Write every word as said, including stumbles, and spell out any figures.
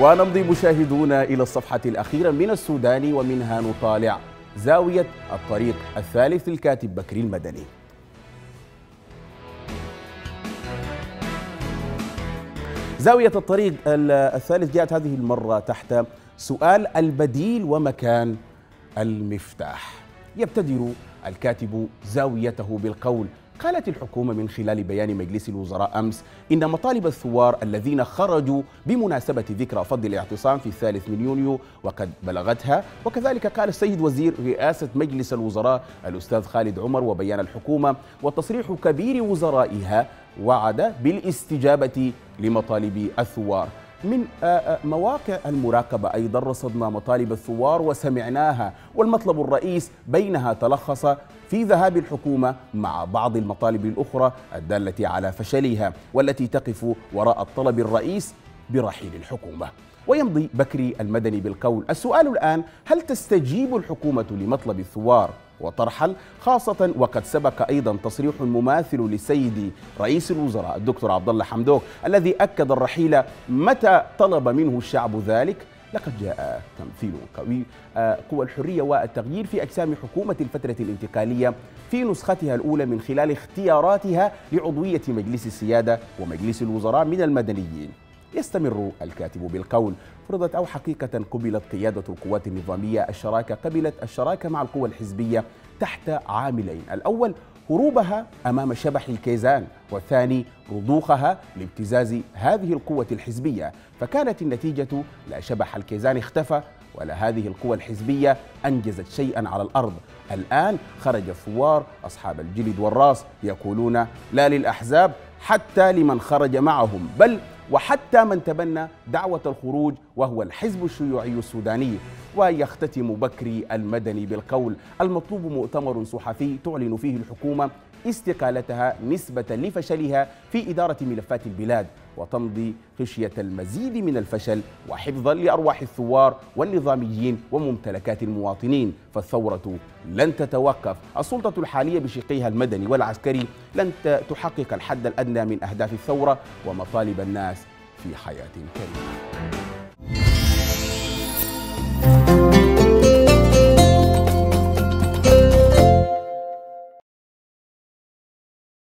ونمضي مشاهدونا إلى الصفحة الأخيرة من السوداني، ومنها نطالع زاوية الطريق الثالث للكاتب بكري المدني. زاوية الطريق الثالث جاءت هذه المرة تحت سؤال البديل ومكان المفتاح. يبتدر الكاتب زاويته بالقول: قالت الحكومة من خلال بيان مجلس الوزراء أمس إن مطالب الثوار الذين خرجوا بمناسبة ذكرى فض الاعتصام في الثالث من يونيو وقد بلغتها. وكذلك قال السيد وزير رئاسة مجلس الوزراء الأستاذ خالد عمر، وبيان الحكومة وتصريح كبير وزرائها وعد بالاستجابة لمطالب الثوار. من مواقع المراقبة أيضا رصدنا مطالب الثوار وسمعناها، والمطلب الرئيس بينها تلخص في ذهاب الحكومة مع بعض المطالب الأخرى الدالة على فشلها والتي تقف وراء الطلب الرئيس برحيل الحكومة. ويمضي بكري المدني بالقول: السؤال الآن، هل تستجيب الحكومة لمطلب الثوار وترحل؟ خاصة وقد سبق أيضا تصريح مماثل لسيدي رئيس الوزراء الدكتور عبد الله حمدوك الذي أكد الرحيل متى طلب منه الشعب ذلك. لقد جاء تمثيل قوي قوى الحرية والتغيير في أجسام حكومة الفترة الانتقالية في نسختها الأولى من خلال اختياراتها لعضوية مجلس السيادة ومجلس الوزراء من المدنيين. يستمر الكاتب بالقول: فرضت أو حقيقة قبلت قيادة القوات النظامية الشراكة قبلت الشراكة مع القوى الحزبية تحت عاملين: الأول هروبها أمام شبح الكيزان، والثاني رضوخها لابتزاز هذه القوة الحزبية. فكانت النتيجة لا شبح الكيزان اختفى ولا هذه القوى الحزبية أنجزت شيئا على الأرض. الآن خرج الثوار أصحاب الجلد والراس يقولون لا للأحزاب حتى لمن خرج معهم، بل وحتى من تبنى دعوة الخروج وهو الحزب الشيوعي السوداني. ويختتم بكري المدني بالقول: المطلوب مؤتمر صحفي تعلن فيه الحكومة استقالتها نسبة لفشلها في إدارة ملفات البلاد، وتمضي خشية المزيد من الفشل وحفظا لأرواح الثوار والنظاميين وممتلكات المواطنين. فالثورة لن تتوقف، السلطة الحالية بشقيها المدني والعسكري لن تحقق الحد الأدنى من أهداف الثورة ومطالب الناس في حياة كريمة.